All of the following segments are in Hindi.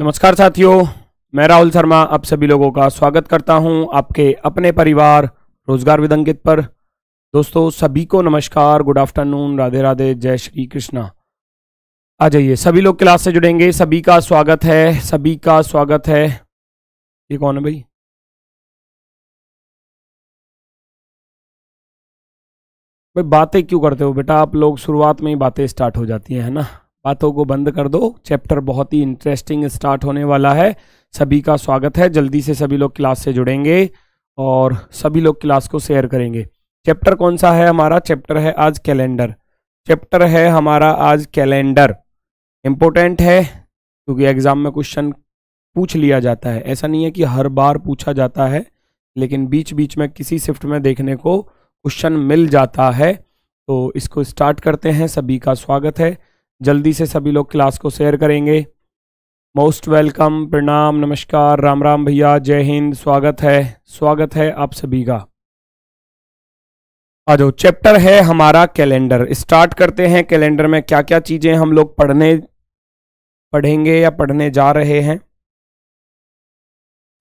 नमस्कार साथियों, मैं राहुल शर्मा आप सभी लोगों का स्वागत करता हूं आपके अपने परिवार रोजगार विद अंकित पर। दोस्तों सभी को नमस्कार, गुड आफ्टरनून, राधे राधे, जय श्री कृष्णा। आ जाइए सभी लोग क्लास से जुड़ेंगे। सभी का स्वागत है, सभी का स्वागत है। ये कौन है भाई? भाई बातें क्यों करते हो बेटा? आप लोग शुरुआत में ही बातें स्टार्ट हो जाती हैं, है ना? बातों को बंद कर दो। चैप्टर बहुत ही इंटरेस्टिंग स्टार्ट होने वाला है। सभी का स्वागत है, जल्दी से सभी लोग क्लास से जुड़ेंगे और सभी लोग क्लास को शेयर करेंगे। चैप्टर कौन सा है हमारा? चैप्टर है आज कैलेंडर। चैप्टर है हमारा आज कैलेंडर। इम्पोर्टेंट है क्योंकि एग्जाम में क्वेश्चन पूछ लिया जाता है। ऐसा नहीं है कि हर बार पूछा जाता है, लेकिन बीच बीच में किसी शिफ्ट में देखने को क्वेश्चन मिल जाता है। तो इसको स्टार्ट करते हैं। सभी का स्वागत है, जल्दी से सभी लोग क्लास को शेयर करेंगे। मोस्ट वेलकम, प्रणाम, नमस्कार, राम राम भैया, जय हिंद। स्वागत है, स्वागत है आप सभी का। आ जाओ, चैप्टर है हमारा कैलेंडर। स्टार्ट करते हैं। कैलेंडर में क्या क्या चीज़ें हम लोग पढ़ेंगे या पढ़ने जा रहे हैं।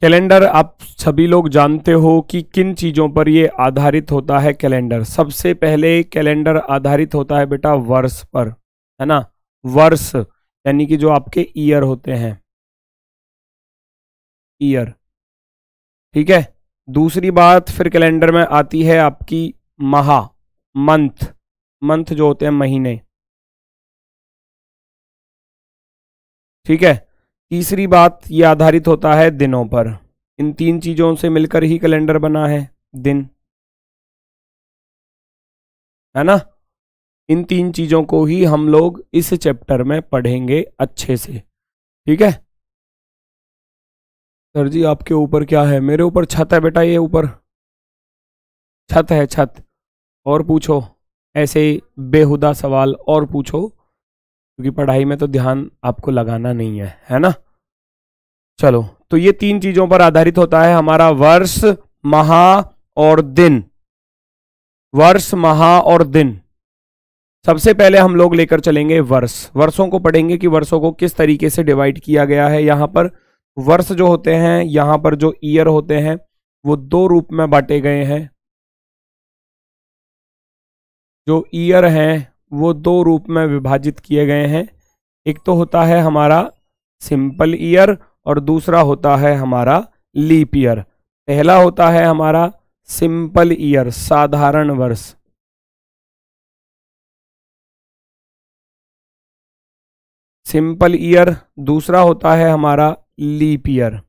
कैलेंडर आप सभी लोग जानते हो कि किन चीज़ों पर ये आधारित होता है। कैलेंडर सबसे पहले कैलेंडर आधारित होता है बेटा वर्ष पर, है ना? वर्ष यानी कि जो आपके ईयर होते हैं, ईयर, ठीक है। दूसरी बात फिर कैलेंडर में आती है आपकी महा, मंथ। मंथ जो होते हैं महीने, ठीक है। तीसरी बात ये आधारित होता है दिनों पर। इन तीन चीजों से मिलकर ही कैलेंडर बना है, दिन, है ना? इन तीन चीजों को ही हम लोग इस चैप्टर में पढ़ेंगे अच्छे से, ठीक है। सर जी आपके ऊपर क्या है? मेरे ऊपर छत है बेटा, ये ऊपर छत है, छत। और पूछो, ऐसे बेहुदा सवाल और पूछो, क्योंकि पढ़ाई में तो ध्यान आपको लगाना नहीं है, है ना? चलो, तो ये तीन चीजों पर आधारित होता है हमारा वर्ष, माह और दिन। वर्ष, माह और दिन। सबसे पहले हम लोग लेकर चलेंगे वर्ष। वर्षों को पढ़ेंगे कि वर्षों को किस तरीके से डिवाइड किया गया है। यहाँ पर वर्ष जो होते हैं, यहाँ पर जो ईयर होते हैं, वो दो रूप में बांटे गए हैं। जो ईयर हैं वो दो रूप में विभाजित किए गए हैं। एक तो होता है हमारा सिंपल ईयर और दूसरा होता है हमारा लीप ईयर। पहला होता है हमारा सिंपल ईयर, साधारण वर्ष, सिंपल ईयर। दूसरा होता है हमारा लीप ईयर।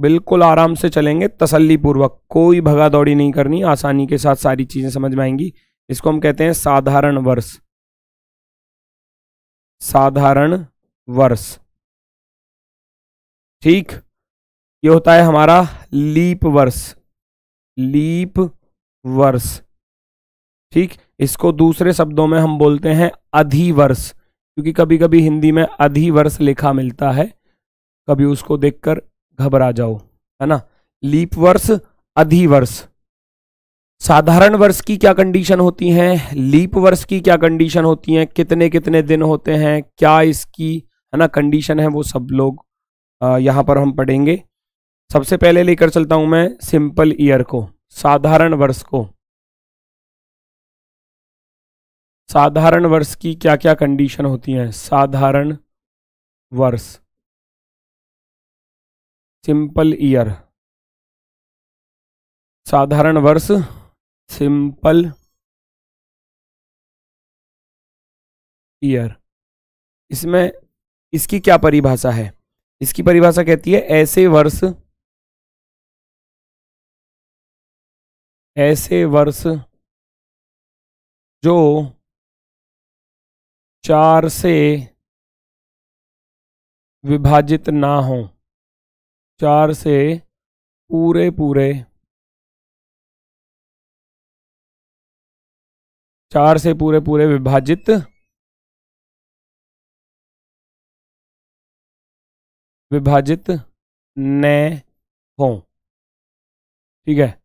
बिल्कुल आराम से चलेंगे, तसल्ली पूर्वक, कोई भगा दौड़ी नहीं करनी, आसानी के साथ सारी चीजें समझ में आएंगी। इसको हम कहते हैं साधारण वर्ष, साधारण वर्ष, ठीक। ये होता है हमारा लीप वर्ष, लीप वर्ष, ठीक। इसको दूसरे शब्दों में हम बोलते हैं अधिवर्ष, क्योंकि कभी कभी हिंदी में अधिवर्ष लिखा मिलता है, कभी उसको देखकर घबरा जाओ, है ना? लीप वर्ष, अधिवर्ष। साधारण वर्ष की क्या कंडीशन होती है, लीप वर्ष की क्या कंडीशन होती है, कितने कितने दिन होते हैं, क्या इसकी, है ना, कंडीशन है, वो सब लोग यहाँ पर हम पढ़ेंगे। सबसे पहले लेकर चलता हूँ मैं सिंपल ईयर को, साधारण वर्ष को। साधारण वर्ष की क्या क्या कंडीशन होती है? साधारण वर्ष, सिंपल ईयर, साधारण वर्ष, सिंपल ईयर। इसमें इसकी क्या परिभाषा है? इसकी परिभाषा कहती है ऐसे वर्ष जो 4 से विभाजित ना हो, 4 से पूरे पूरे, 4 से पूरे पूरे विभाजित, न हो, ठीक है।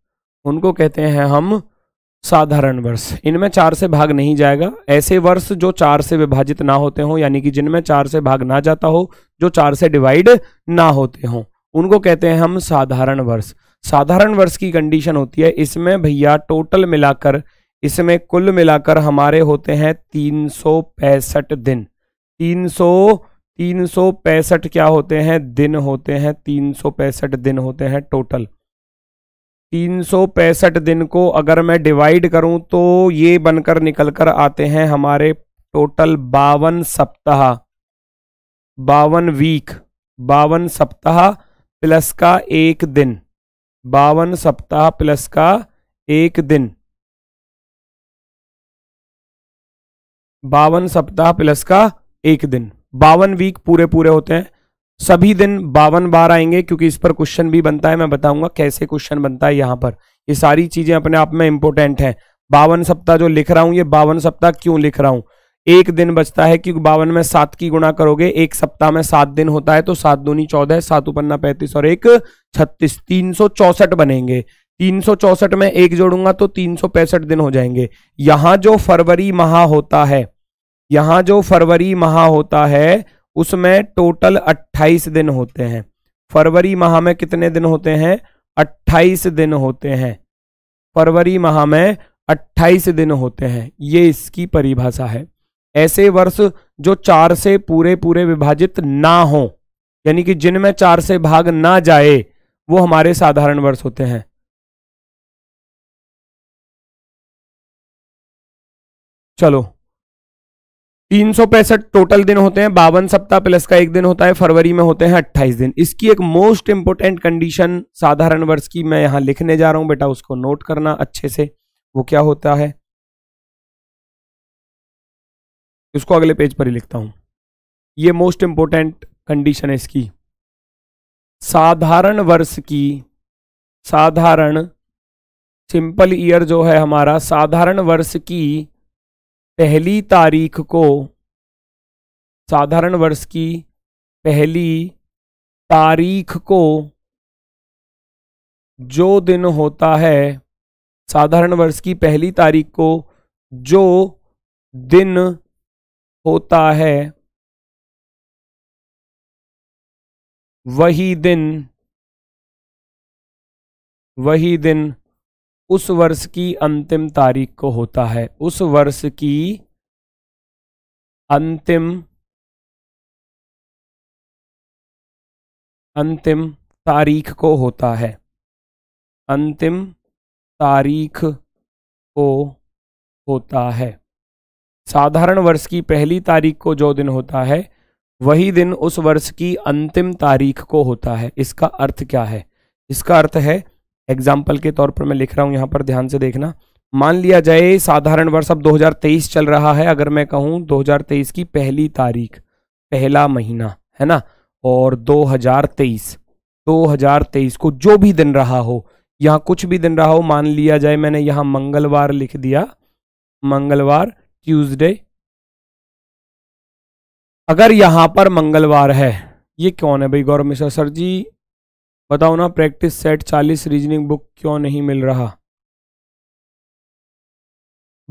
उनको कहते हैं हम साधारण वर्ष, इनमें 4 से भाग नहीं जाएगा। ऐसे वर्ष जो 4 से विभाजित ना होते हों, यानी कि जिनमें 4 से भाग ना जाता हो, जो 4 से डिवाइड ना होते हों, उनको कहते हैं हम साधारण वर्ष। साधारण वर्ष की कंडीशन होती है, इसमें भैया टोटल मिलाकर, इसमें कुल मिलाकर हमारे होते हैं 365 दिन। 365 क्या होते हैं? दिन होते हैं। 365 दिन होते हैं टोटल। 365 दिन को अगर मैं डिवाइड करूं तो ये बनकर निकलकर आते हैं हमारे टोटल 52 सप्ताह, 52 वीक, 52 सप्ताह प्लस का एक दिन, 52 सप्ताह प्लस का एक दिन, 52 सप्ताह प्लस का एक दिन, 52 वीक पूरे पूरे होते हैं। सभी दिन 52 बार आएंगे, क्योंकि इस पर क्वेश्चन भी बनता है, मैं बताऊंगा कैसे क्वेश्चन बनता है यहाँ पर। ये सारी चीजें अपने आप में इंपॉर्टेंट हैं। 52 सप्ताह जो लिख रहा हूँ, ये 52 सप्ताह क्यों लिख रहा हूँ? एक दिन बचता है, क्योंकि 52 में 7 की गुणा करोगे, एक सप्ताह में 7 दिन होता है, तो 7 दूनी 14, 7 उपन्ना 35 और 1 36, 364 बनेंगे। 364 में 1 जोड़ूंगा तो 365 दिन हो जाएंगे। यहाँ जो फरवरी माह होता है, यहाँ जो फरवरी माह होता है, उसमें टोटल 28 दिन होते हैं। फरवरी माह में कितने दिन होते हैं? 28 दिन होते हैं। फरवरी माह में 28 दिन होते हैं। ये इसकी परिभाषा है। ऐसे वर्ष जो 4 से पूरे पूरे विभाजित ना हो, यानी कि जिनमें 4 से भाग ना जाए, वो हमारे साधारण वर्ष होते हैं। चलो, 365 टोटल दिन होते हैं, 52 सप्ताह प्लस का एक दिन होता है, फरवरी में होते हैं 28 दिन। इसकी एक मोस्ट इंपोर्टेंट कंडीशन साधारण वर्ष की मैं यहां लिखने जा रहा हूं बेटा, उसको नोट करना अच्छे से। वो क्या होता है, इसको अगले पेज पर ही लिखता हूं। ये मोस्ट इंपोर्टेंट कंडीशन है इसकी, साधारण वर्ष की। साधारण सिंपल ईयर जो है हमारा, साधारण वर्ष की पहली तारीख को, साधारण वर्ष की पहली तारीख को जो दिन होता है, साधारण वर्ष की पहली तारीख को जो दिन होता है, वही दिन उस वर्ष की अंतिम तारीख को होता है। उस वर्ष की अंतिम तारीख को होता है। अंतिम तारीख को होता है। साधारण वर्ष की पहली तारीख को जो दिन होता है, वही दिन उस वर्ष की अंतिम तारीख को होता है। इसका अर्थ क्या है? इसका अर्थ है, एग्जाम्पल के तौर पर मैं लिख रहा हूं यहां पर, ध्यान से देखना। मान लिया जाए साधारण वर्ष अब 2023 चल रहा है, अगर मैं कहूं 2023 की पहली तारीख, पहला महीना है ना, और 2023 को जो भी दिन रहा हो, यहाँ कुछ भी दिन रहा हो, मान लिया जाए मैंने यहाँ मंगलवार लिख दिया, मंगलवार, ट्यूसडे। अगर यहाँ पर मंगलवार है, ये कौन है भाई? गौरव मिश्र सर जी, बताओ ना, प्रैक्टिस सेट 40 रीजनिंग बुक क्यों नहीं मिल रहा?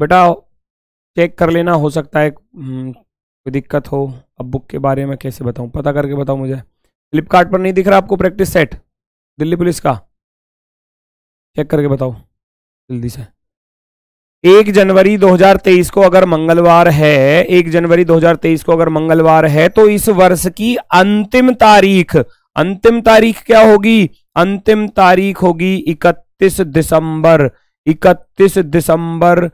बेटा चेक कर लेना, हो सकता है कोई दिक्कत हो। अब बुक के बारे में कैसे बताऊं, पता करके बताओ मुझे। फ्लिपकार्ट पर नहीं दिख रहा आपको प्रैक्टिस सेट दिल्ली पुलिस का? चेक करके बताओ जल्दी से। 1 जनवरी 2023 को अगर मंगलवार है, 1 जनवरी 2023 को अगर मंगलवार है, तो इस वर्ष की अंतिम तारीख क्या होगी? अंतिम तारीख होगी 31 दिसंबर। 31 12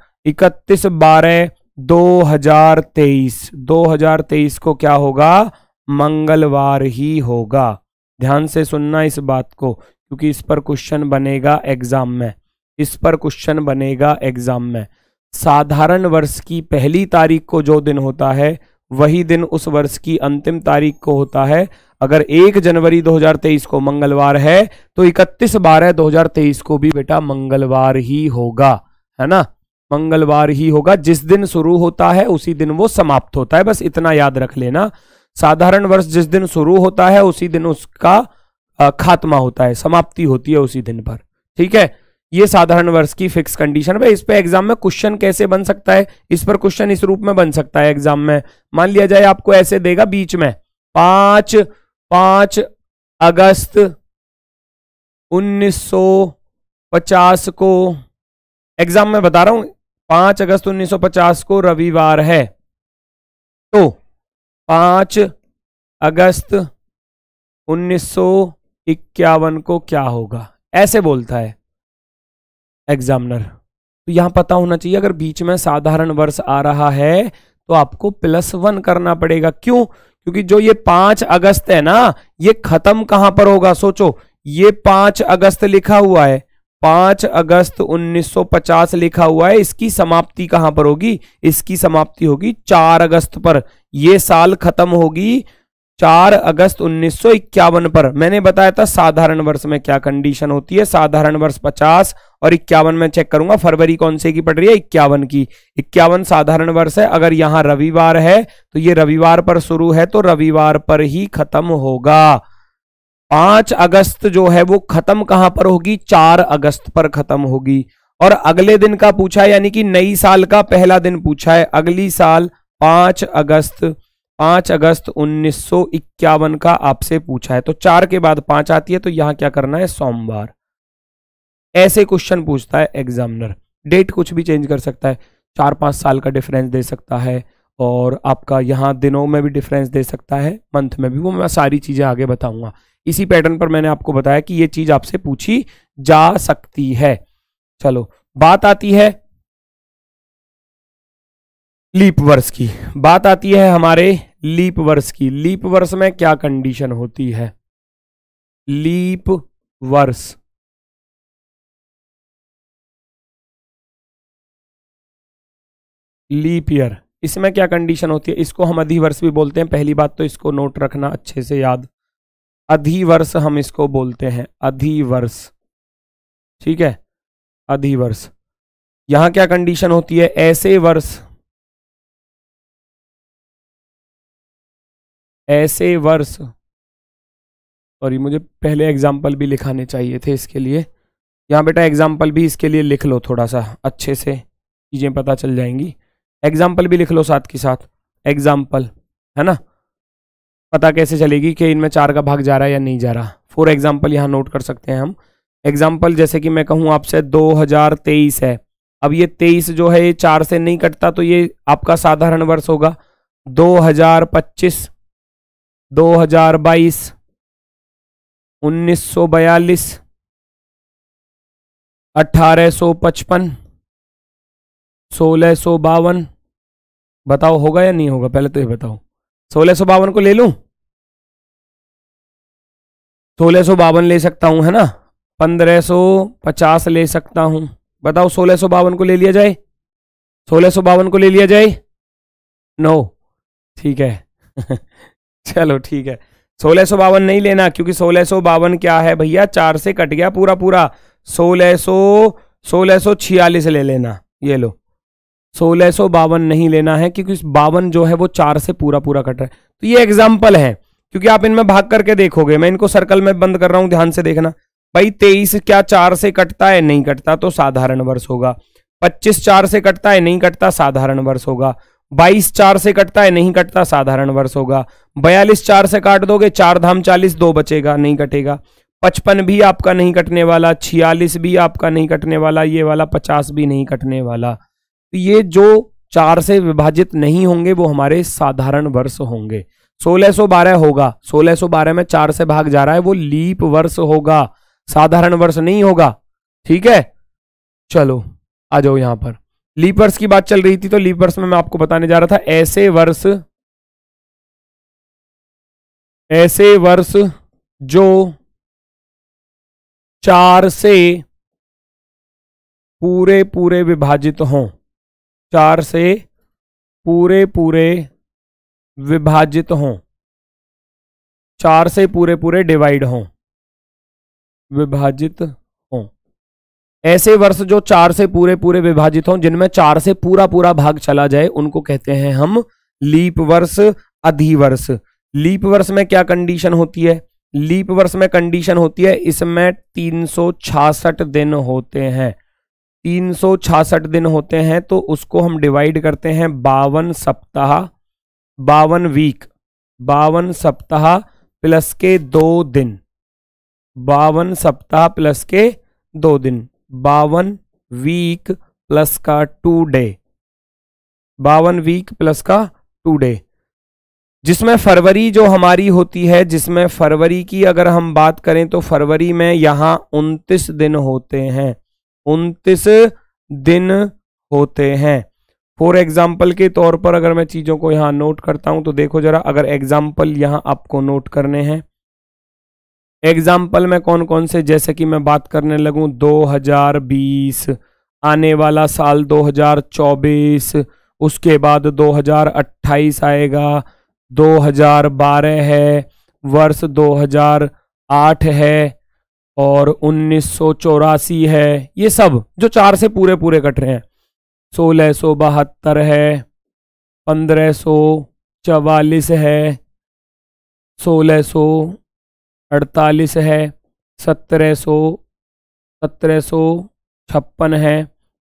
2023, 2023 को क्या होगा? मंगलवार ही होगा। ध्यान से सुनना इस बात को, क्योंकि इस पर क्वेश्चन बनेगा एग्जाम में, इस पर क्वेश्चन बनेगा एग्जाम में। साधारण वर्ष की पहली तारीख को जो दिन होता है, वही दिन उस वर्ष की अंतिम तारीख को होता है। अगर 1 जनवरी 2023 को मंगलवार है, तो 31/12/2023 को भी बेटा मंगलवार ही होगा, है ना, मंगलवार ही होगा। जिस दिन शुरू होता है, उसी दिन वो समाप्त होता है, बस इतना याद रख लेना। साधारण वर्ष जिस दिन शुरू होता है, उसी दिन उसका खात्मा होता है, समाप्ति होती है उसी दिन पर। ठीक है, ये साधारण वर्ष की फिक्स कंडीशन है। इस पे एग्जाम में क्वेश्चन कैसे बन सकता है, इस पर क्वेश्चन इस रूप में बन सकता है एग्जाम में। मान लिया जाए आपको ऐसे देगा बीच में 5 अगस्त 1950 को, एग्जाम में बता रहा हूं 5 अगस्त 1950 को रविवार है, तो 5 अगस्त 1951 को क्या होगा, ऐसे बोलता है एग्जामिनर। तो यहां पता होना चाहिए अगर बीच में साधारण वर्ष आ रहा है तो आपको +1 करना पड़ेगा। क्यों? क्योंकि जो ये 5 अगस्त है ना, ये खत्म कहां पर होगा, सोचो। ये 5 अगस्त लिखा हुआ है, 5 अगस्त 1950 लिखा हुआ है, इसकी समाप्ति कहां पर होगी? इसकी समाप्ति होगी 4 अगस्त पर। यह साल खत्म होगी 4 अगस्त 1951 पर। मैंने बताया था साधारण वर्ष में क्या कंडीशन होती है। साधारण वर्ष 50 और 51 में चेक करूंगा। फरवरी कौन से की पड़ रही है? 51 की। 51 साधारण वर्ष है। अगर यहां रविवार है तो ये रविवार पर शुरू है, तो रविवार पर ही खत्म होगा। 5 अगस्त जो है वो खत्म कहां पर होगी? 4 अगस्त पर खत्म होगी। और अगले दिन का पूछा है, यानी कि नई साल का पहला दिन पूछा है। अगली साल 5 अगस्त 1951 का आपसे पूछा है, तो 4 के बाद 5 आती है, तो यहां क्या करना है? सोमवार। ऐसे क्वेश्चन पूछता है एग्जामिनर। डेट कुछ भी चेंज कर सकता है, 4-5 साल का डिफरेंस दे सकता है, और आपका यहाँ दिनों में भी डिफरेंस दे सकता है, मंथ में भी। वो मैं सारी चीजें आगे बताऊंगा। इसी पैटर्न पर मैंने आपको बताया कि ये चीज आपसे पूछी जा सकती है। चलो, बात आती है लीप वर्ष की। बात आती है हमारे लीप वर्ष की। लीप वर्ष में क्या कंडीशन होती है? लीप वर्ष, लीप ईयर, इसमें क्या कंडीशन होती है? इसको हम अधिवर्ष भी बोलते हैं। पहली बात तो इसको नोट रखना अच्छे से याद, अधिवर्ष हम इसको बोलते हैं, अधिवर्ष। ठीक है, अधिवर्ष। यहां क्या कंडीशन होती है? ऐसे वर्ष, ऐसे वर्ष, सॉरी मुझे पहले एग्जाम्पल भी लिखाने चाहिए थे इसके लिए। यहां बेटा एग्जाम्पल भी इसके लिए लिख लो, थोड़ा सा अच्छे से चीजें पता चल जाएंगी। एग्जाम्पल भी लिख लो साथ के साथ, एग्जाम्पल, है ना। पता कैसे चलेगी कि इनमें 4 का भाग जा रहा है या नहीं जा रहा? फॉर एग्जाम्पल यहाँ नोट कर सकते हैं हम। एग्जाम्पल जैसे कि मैं कहूँ आपसे 2023 है। अब ये 23 जो है ये 4 से नहीं कटता, तो ये आपका साधारण वर्ष होगा। 2025, 2022, 1942, 1855, 1652, बताओ होगा या नहीं होगा? पहले तो ये बताओ, 1652 को ले लूं? 1652 ले सकता हूं, है ना। 1550 ले सकता हूं। बताओ 1652 को ले लिया जाए? 1652 को ले लिया जाए? नो, ठीक है। चलो ठीक है, 1652 नहीं लेना, क्योंकि 1652 क्या है भैया? 4 से कट गया पूरा पूरा। 1646 ले लेना, ये लो। 1652 नहीं लेना है, क्योंकि 52 जो है वो 4 से पूरा पूरा कट रहा है। तो ये एग्जाम्पल है, क्योंकि आप इनमें भाग करके देखोगे। मैं इनको सर्कल में बंद कर रहा हूं, ध्यान से देखना भाई। 23 क्या 4 से कटता है? नहीं कटता, तो साधारण वर्ष होगा। 25 4 से कटता है? नहीं कटता, साधारण वर्ष होगा। 22 4 से कटता है? नहीं कटता, साधारण वर्ष होगा। 42 4 से काट दोगे, 4 धाम 40, 2 बचेगा, नहीं कटेगा। 55 भी आपका नहीं कटने वाला, 46 भी आपका नहीं कटने वाला, ये वाला 50 भी नहीं कटने वाला। तो ये जो 4 से विभाजित नहीं होंगे वो हमारे साधारण वर्ष होंगे। 1612 होगा, 1612 में 4 से भाग जा रहा है, वो लीप वर्ष होगा, साधारण वर्ष नहीं होगा। ठीक है, चलो आ जाओ यहां पर। लीप वर्ष की बात चल रही थी, तो लीप वर्ष में मैं आपको बताने जा रहा था ऐसे वर्ष, ऐसे वर्ष जो 4 से पूरे पूरे विभाजित हों, 4 से पूरे पूरे विभाजित हों, 4 से पूरे पूरे डिवाइड हों, विभाजित हों। ऐसे वर्ष जो 4 से पूरे पूरे विभाजित हों, जिनमें 4 से पूरा पूरा भाग चला जाए, उनको कहते हैं हम लीप वर्ष, अधिवर्ष। लीप वर्ष में क्या कंडीशन होती है? लीप वर्ष में कंडीशन होती है, इसमें 366 दिन होते हैं, 366 दिन होते हैं, तो उसको हम डिवाइड करते हैं 52 सप्ताह, 52 वीक, 52 सप्ताह प्लस के 2 दिन, 52 सप्ताह प्लस के 2 दिन, 52 वीक प्लस का 2 डे, 52 वीक प्लस का 2 डे। जिसमें फरवरी जो हमारी होती है, जिसमें फरवरी की अगर हम बात करें तो फरवरी में यहाँ 29 दिन होते हैं, 29 दिन होते हैं। फॉर एग्जाम्पल के तौर पर अगर मैं चीज़ों को यहाँ नोट करता हूँ तो देखो जरा, अगर एग्जाम्पल यहाँ आपको नोट करने हैं, एग्जाम्पल में कौन कौन से, जैसे कि मैं बात करने लगूँ 2020, आने वाला साल 2024, उसके बाद 2028 आएगा, 2012 है, वर्ष 2008 है और 1984 है, ये सब जो 4 से पूरे पूरे कट रहे हैं, 1672 है, 1544 है, 1648 है, 1756 है,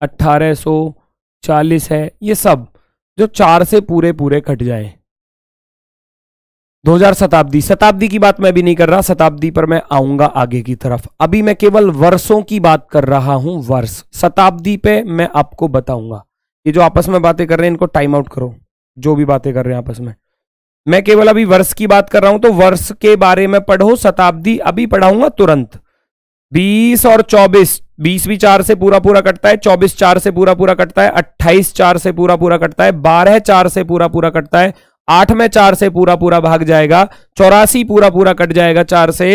1840 है, ये सब जो 4 से पूरे पूरे कट जाए। 2000 शताब्दी, शताब्दी की बात मैं भी नहीं कर रहा, शताब्दी पर मैं आऊंगा आगे की तरफ, अभी मैं केवल वर्षों की बात कर रहा हूं। वर्ष शताब्दी पे मैं आपको बताऊंगा। ये जो आपस में बातें कर रहे हैं इनको टाइम आउट करो, जो भी बातें कर रहे हैं आपस में। मैं केवल अभी वर्ष की बात कर रहा हूं, तो वर्ष के बारे में पढ़ो, शताब्दी अभी पढ़ाऊंगा तुरंत। 20 और 24, 20 भी 4 से पूरा पूरा कटता है, 24 4 से पूरा पूरा कटता है, 28 4 से पूरा पूरा कटता है, 12 4 से पूरा पूरा कटता है, 8 में 4 से पूरा पूरा भाग जाएगा, 84 पूरा पूरा कट जाएगा 4 से,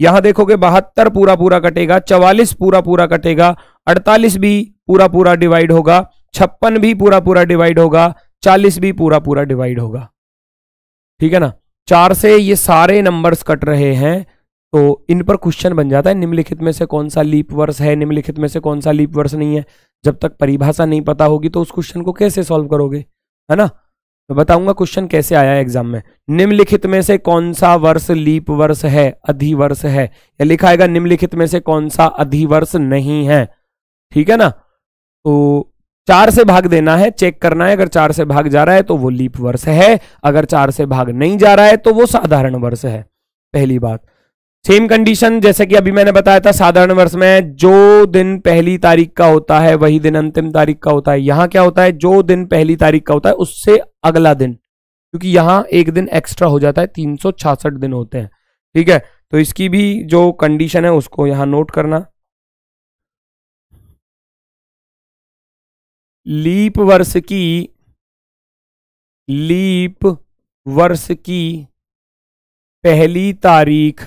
यहां देखोगे 72 पूरा पूरा कटेगा, 44 पूरा पूरा कटेगा, 48 भी पूरा पूरा डिवाइड होगा, 56 भी पूरा पूरा डिवाइड होगा, 40 भी पूरा पूरा डिवाइड होगा। ठीक है ना, 4 से ये सारे नंबर्स कट रहे हैं, तो इन पर क्वेश्चन बन जाता है निम्नलिखित में से कौन सा लीप वर्ष है, निम्नलिखित में से कौन सा लीप वर्ष नहीं है। जब तक परिभाषा नहीं पता होगी तो उस क्वेश्चन को कैसे सॉल्व करोगे, है ना। मैं बताऊंगा क्वेश्चन कैसे आया है एग्जाम में, निम्नलिखित में से कौन सा वर्ष लीप वर्ष है, अधिवर्ष है, या लिखा आएगा निम्नलिखित में से कौन सा अधिवर्ष नहीं है। ठीक है ना, तो 4 से भाग देना है, चेक करना है, अगर 4 से भाग जा रहा है तो वो लीप वर्ष है, अगर 4 से भाग नहीं जा रहा है तो वो साधारण वर्ष है। पहली बात, सेम कंडीशन जैसे कि अभी मैंने बताया था, साधारण वर्ष में जो दिन पहली तारीख का होता है वही दिन अंतिम तारीख का होता है। यहां क्या होता है, जो दिन पहली तारीख का होता है उससे अगला दिन, क्योंकि यहां एक दिन एक्स्ट्रा हो जाता है, 366 दिन होते हैं। ठीक है, तो इसकी भी जो कंडीशन है उसको यहां नोट करना। लीप वर्ष की, लीप वर्ष की पहली तारीख,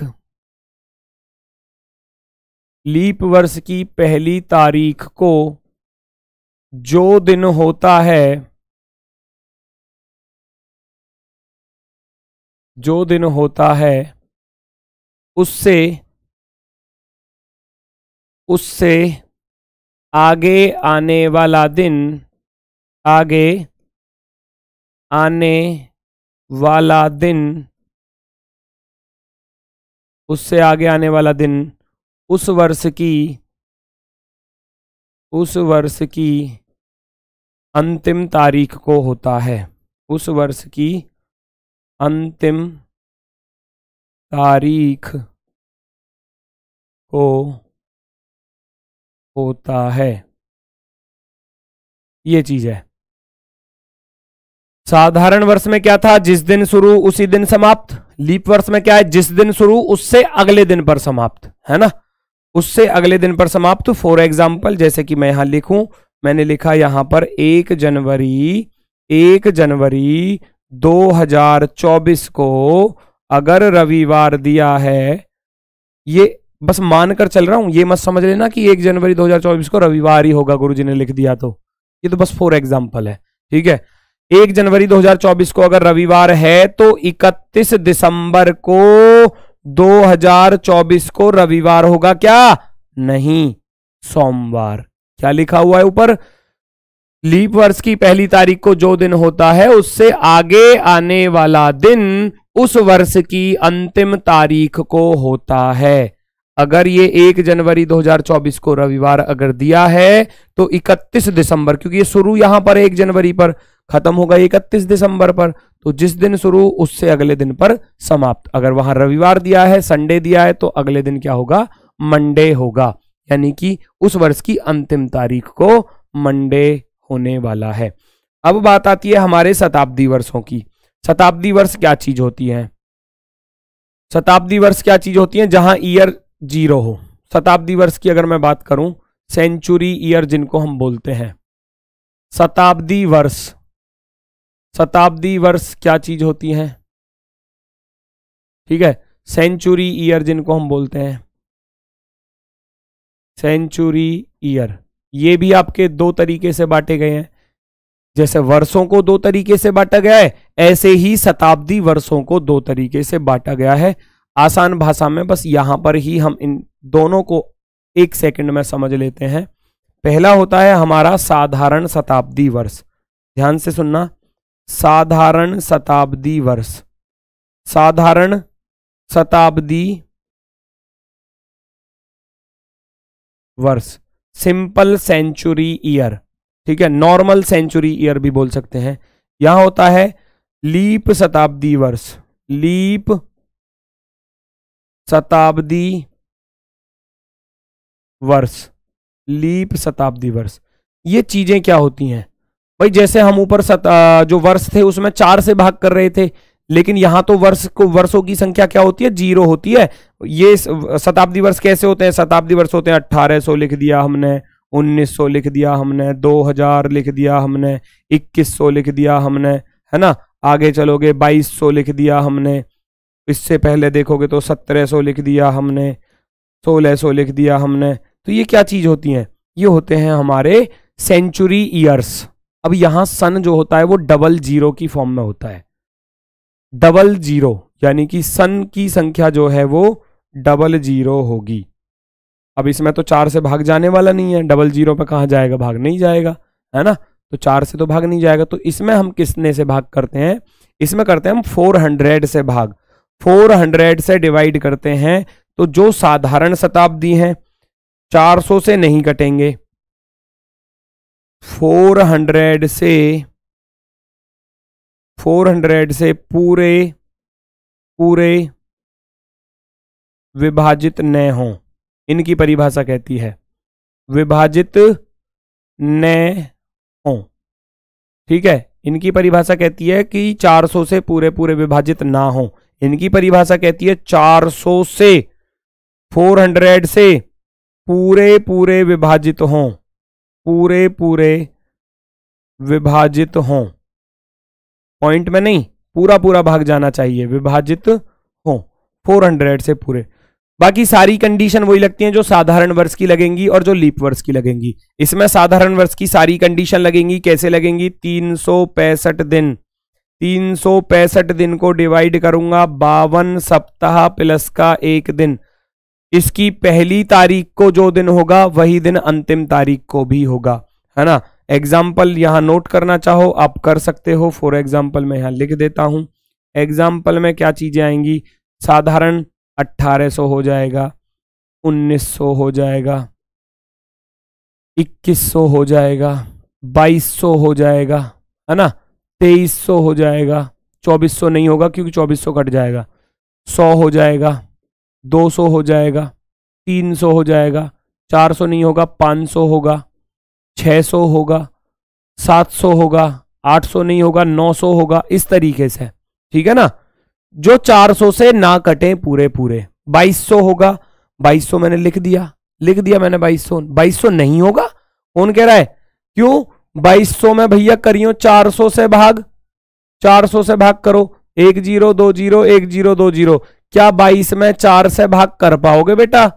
लीप वर्ष की पहली तारीख को जो दिन होता है, जो दिन होता है उससे आगे आने वाला दिन, आगे आने वाला दिन, उससे आगे आने वाला दिन उस वर्ष की, उस वर्ष की अंतिम तारीख को होता है, उस वर्ष की अंतिम तारीख को होता है। ये चीज है। साधारण वर्ष में क्या था, जिस दिन शुरू उसी दिन समाप्त। लीप वर्ष में क्या है, जिस दिन शुरू उससे अगले दिन पर समाप्त, है ना, उससे अगले दिन पर समाप्त। फॉर एग्जाम्पल जैसे कि मैं यहां लिखूं, मैंने लिखा यहां पर 1 जनवरी 2024 को अगर रविवार दिया है, ये बस मानकर चल रहा हूं, ये मत समझ लेना कि 1 जनवरी 2024 को रविवार ही होगा गुरुजी ने लिख दिया, तो ये तो बस फॉर एग्जाम्पल है। ठीक है, 1 जनवरी 2024 को अगर रविवार है तो 31 दिसंबर को 2024 को रविवार होगा क्या, नहीं, सोमवार। क्या लिखा हुआ है ऊपर, लीप वर्ष की पहली तारीख को जो दिन होता है उससे आगे आने वाला दिन उस वर्ष की अंतिम तारीख को होता है। अगर ये 1 जनवरी 2024 को रविवार अगर दिया है तो 31 दिसंबर, क्योंकि ये शुरू यहां पर 1 जनवरी पर, खत्म होगा 31 दिसंबर पर, तो जिस दिन शुरू उससे अगले दिन पर समाप्त। अगर वहां रविवार दिया है, संडे दिया है, तो अगले दिन क्या होगा, मंडे होगा, यानी कि उस वर्ष की अंतिम तारीख को मंडे होने वाला है। अब बात आती है हमारे शताब्दी वर्षों की। शताब्दी वर्ष क्या चीज होती है? शताब्दी वर्ष क्या चीज होती है? जहां ईयर 0 हो। शताब्दी वर्ष की अगर मैं बात करूं, सेंचुरी ईयर जिनको हम बोलते हैं, शताब्दी वर्ष। शताब्दी वर्ष क्या चीज होती है? ठीक है, सेंचुरी ईयर जिनको हम बोलते हैं, सेंचुरी ईयर। ये भी आपके 2 तरीके से बांटे गए हैं। जैसे वर्षों को 2 तरीके से बांटा गया है, ऐसे ही शताब्दी वर्षों को 2 तरीके से बांटा गया है। आसान भाषा में बस यहां पर ही हम इन दोनों को 1 सेकंड में समझ लेते हैं। पहला होता है हमारा साधारण शताब्दी वर्ष। ध्यान से सुनना, साधारण शताब्दी वर्ष। साधारण शताब्दी वर्ष, सिंपल सेंचुरी ईयर, ठीक है, नॉर्मल सेंचुरी ईयर भी बोल सकते हैं। यहां होता है लीप शताब्दी वर्ष। लीप शताब्दी वर्ष, लीप शताब्दी वर्ष। ये चीजें क्या होती हैं भाई? जैसे हम ऊपर जो वर्ष थे उसमें 4 से भाग कर रहे थे, लेकिन यहां तो वर्ष को, वर्षों की संख्या क्या होती है, 0 होती है। ये शताब्दी वर्ष कैसे होते हैं? शताब्दी वर्ष होते हैं 1800 लिख दिया हमने, 1900 लिख दिया हमने, 2000 लिख दिया हमने, 2100 लिख दिया हमने, है ना। आगे चलोगे 2200 लिख दिया हमने, इससे पहले देखोगे तो 1700 लिख दिया हमने, 1600 लिख दिया हमने। तो ये क्या चीज होती हैं? ये होते हैं हमारे सेंचुरी ईयर्स। अब यहाँ सन जो होता है वो 00 की फॉर्म में होता है, 00, यानी कि सन की संख्या जो है वो 00 होगी। अब इसमें तो 4 से भाग जाने वाला नहीं है, 00 पे कहाँ जाएगा, भाग नहीं जाएगा, है ना, तो 4 से तो भाग नहीं जाएगा। तो इसमें हम किसने से भाग करते हैं? इसमें करते हैं हम 400 से भाग। 400 से डिवाइड करते हैं, तो जो साधारण शताब्दी है 400 से नहीं कटेंगे, 400 से पूरे पूरे विभाजित न हों। इनकी परिभाषा कहती है विभाजित न हो, ठीक है। इनकी परिभाषा कहती है कि 400 से पूरे पूरे विभाजित ना हो। इनकी परिभाषा कहती है 400 से, 400 से पूरे पूरे विभाजित हों, पूरे पूरे विभाजित हों, पॉइंट में नहीं, पूरा पूरा भाग जाना चाहिए, विभाजित हों, 400 से पूरे। बाकी सारी कंडीशन वही लगती हैं जो साधारण वर्ष की लगेंगी और जो लीप वर्ष की लगेंगी। इसमें साधारण वर्ष की सारी कंडीशन लगेंगी, कैसे लगेंगी? 365 दिन, 365 दिन को डिवाइड करूंगा 52 सप्ताह प्लस का 1 दिन। इसकी पहली तारीख को जो दिन होगा वही दिन अंतिम तारीख को भी होगा, है ना। एग्जाम्पल यहाँ नोट करना चाहो आप कर सकते हो। फॉर एग्जाम्पल मैं यहाँ लिख देता हूँ। एग्जाम्पल में क्या चीजें आएंगी? साधारण 1800 हो जाएगा, 1900 हो जाएगा, 2100 हो जाएगा, 2200 हो जाएगा, है ना, 2300 हो जाएगा, 2400 नहीं होगा क्योंकि 2400 कट जाएगा, 100 हो जाएगा, 200 हो जाएगा, 300 हो जाएगा, 400 नहीं होगा, 500 होगा, 600 होगा, 700 होगा, 800 नहीं होगा, 900 होगा, इस तरीके से, ठीक है ना। जो 400 से ना कटे पूरे पूरे। 2200 होगा, 2200 मैंने लिख दिया मैंने 2200 नहीं होगा, कौन कह रहा है? क्यों? 2200 में भैया करियो 400 से भाग, 400 से भाग करो, 1020, 1020। क्या 22 में 4 से भाग कर पाओगे बेटा?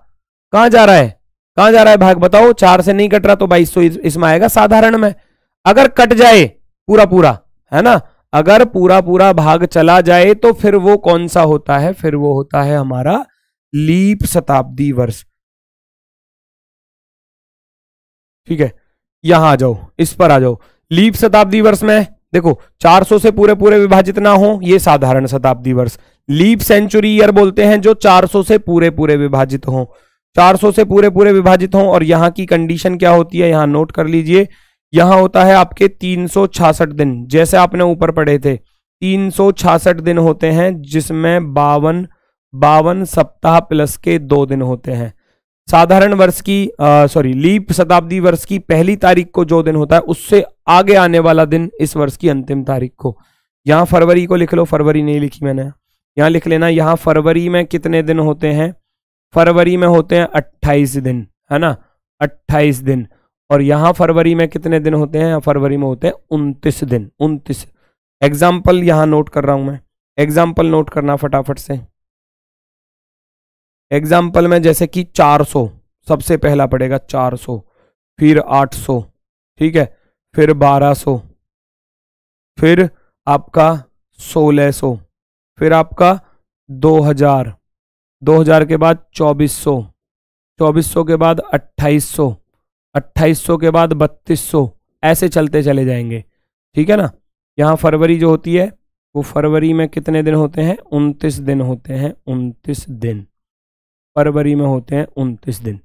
कहां जा रहा है, कहां जा रहा है भाग, बताओ। 4 से नहीं कट रहा तो 2200 इसमें आएगा साधारण में। अगर कट जाए पूरा पूरा, है ना, अगर पूरा पूरा भाग चला जाए तो फिर वो कौन सा होता है? फिर वो होता है हमारा लीप शताब्दी वर्ष, ठीक है। यहां आ जाओ, इस पर आ जाओ। लीप शताब्दी वर्ष में देखो 400 से पूरे पूरे विभाजित ना हो, ये साधारण शताब्दी वर्ष। लीप सेंचुरी ईयर बोलते हैं जो 400 से पूरे पूरे विभाजित हो, 400 से पूरे पूरे विभाजित हो। और यहां की कंडीशन क्या होती है, यहां नोट कर लीजिए, यहां होता है आपके 366 दिन, जैसे आपने ऊपर पढ़े थे 366 दिन होते हैं जिसमें बावन सप्ताह प्लस के 2 दिन होते हैं। साधारण वर्ष की लीप शताब्दी वर्ष की पहली तारीख को जो दिन होता है उससे आगे आने वाला दिन इस वर्ष की अंतिम तारीख को। यहाँ फरवरी को लिख लो, फरवरी नहीं लिखी मैंने, यहाँ लिख लेना। यहाँ फरवरी में कितने दिन होते हैं, फरवरी में होते हैं 28 दिन, है ना, 28 दिन। और यहाँ फरवरी में कितने दिन होते हैं, फरवरी में होते हैं 29 दिन, 29। एग्जाम्पल यहाँ नोट कर रहा हूँ मैं, एग्जाम्पल नोट करना फटाफट से। एग्जाम्पल में जैसे कि 400 सबसे पहला पड़ेगा, 400, फिर 800, ठीक है, फिर 1200, फिर आपका 1600, फिर आपका 2000, 2000 के बाद 2400, 2400 के बाद 2800, 2800 के बाद 3200, ऐसे चलते चले जाएंगे, ठीक है ना। यहाँ फरवरी जो होती है वो फरवरी में कितने दिन होते हैं, 29 दिन होते हैं, 29 दिन फरवरी में होते हैं, 29 दिन।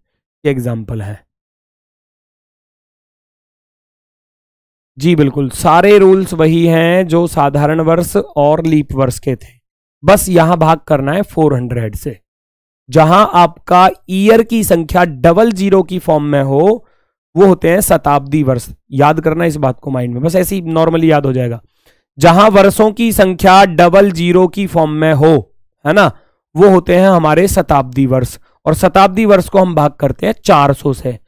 ये एग्जाम्पल है जी, बिल्कुल सारे रूल्स वही हैं जो साधारण वर्ष और लीप वर्ष के थे, बस यहां भाग करना है 400 से। जहां आपका ईयर की संख्या 00 की फॉर्म में हो वो होते हैं शताब्दी वर्ष, याद करना इस बात को माइंड में, बस ऐसे ही नॉर्मली याद हो जाएगा। जहां वर्षों की संख्या 00 की फॉर्म में हो, है ना, वो होते हैं हमारे शताब्दी वर्ष। और शताब्दी वर्ष को हम भाग करते हैं 400 से,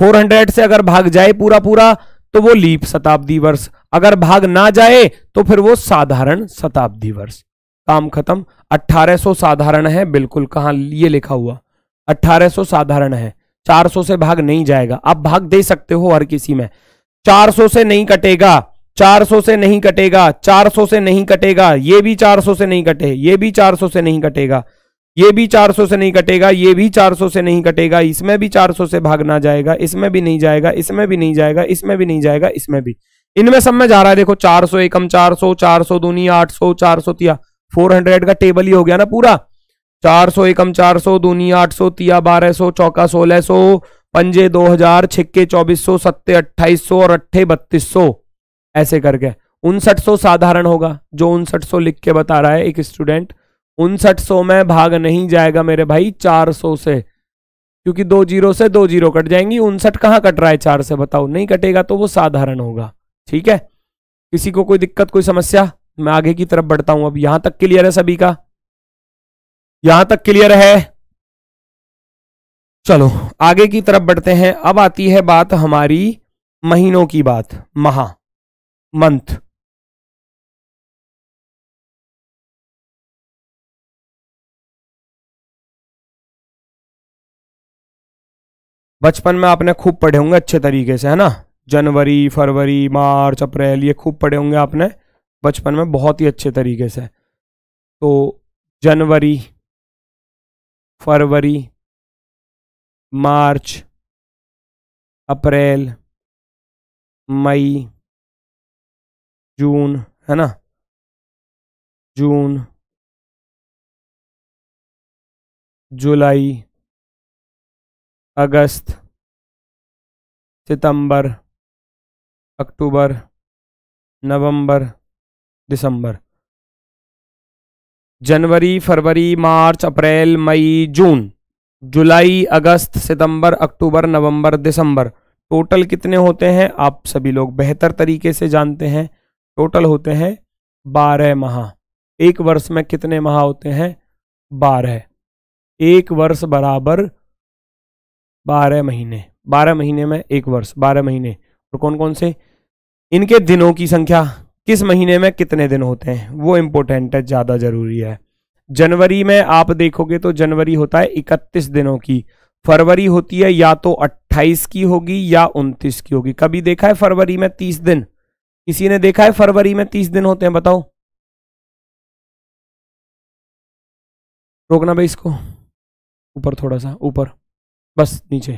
400 से अगर भाग जाए पूरा पूरा तो वो लीप शताब्दी वर्ष, अगर भाग ना जाए तो फिर वो साधारण शताब्दी वर्ष। काम खत्म। 1800 साधारण है, बिल्कुल, कहां ये लिखा हुआ, 1800 साधारण है, 400 से भाग नहीं जाएगा। आप भाग दे सकते हो हर किसी में, 400 से नहीं कटेगा, 400 से नहीं कटेगा, 400 से नहीं कटेगा, ये भी 400 से नहीं कटे, ये भी 400 से नहीं कटेगा, ये भी 400 से नहीं कटेगा, ये भी 400 से नहीं कटेगा, इसमें भी 400 से भाग ना जाएगा, इसमें भी नहीं जाएगा, इसमें भी नहीं जाएगा, इसमें भी नहीं जाएगा, इसमें भी, इनमें सब में जा रहा है। देखो 400 एकम 400, 400 दूनी 800, 400 तिया, 400 का टेबल ही हो गया ना पूरा। 400 एकम 400 दूनी 800 तिया 1200, चौका 1600, पंजे 2000, छिक्के 2400, सत्ते 2800 और अट्ठे 3200, ऐसे करके 5900 साधारण होगा। जो 5900 लिख के बता रहा है एक स्टूडेंट, 5900 में भाग नहीं जाएगा मेरे भाई 400 से, क्योंकि 20 से 20 कट जाएंगी, 59 कहाँ कट रहा है 4 से, बताओ, नहीं कटेगा, तो वो साधारण होगा। ठीक है, किसी को कोई दिक्कत, कोई समस्या? मैं आगे की तरफ बढ़ता हूं। अब यहां तक क्लियर है सभी का, यहां तक क्लियर है? चलो आगे की तरफ बढ़ते हैं। अब आती है बात हमारी महीनों की, बात महा, मंथ। बचपन में आपने खूब पढ़े होंगे अच्छे तरीके से, है ना, जनवरी, फरवरी, मार्च, अप्रैल, ये खूब पढ़े होंगे आपने बचपन में बहुत ही अच्छे तरीके से। तो जनवरी, फरवरी, मार्च, अप्रैल, मई, जून, है ना, जून, जुलाई, अगस्त, सितंबर, अक्टूबर, नवंबर, दिसंबर। जनवरी, फरवरी, मार्च, अप्रैल, मई, जून, जुलाई, अगस्त, सितंबर, अक्टूबर, नवंबर, दिसंबर, टोटल कितने होते हैं आप सभी लोग बेहतर तरीके से जानते हैं। टोटल होते हैं 12 माह। एक वर्ष में कितने माह होते हैं? 12। एक वर्ष बराबर 12 महीने, 12 महीने में एक वर्ष, 12 महीने। और कौन कौन से? इनके दिनों की संख्या, किस महीने में कितने दिन होते हैं, वो इम्पोर्टेंट है, ज़्यादा ज़रूरी है। जनवरी में आप देखोगे तो जनवरी होता है 31 दिनों की, फरवरी होती है या तो 28 की होगी या 29 की होगी। कभी देखा है फरवरी में 30 दिन? किसी ने देखा है फरवरी में 30 दिन होते हैं? बताओ, रोकना भाई इसको, ऊपर थोड़ा सा, ऊपर, बस नीचे,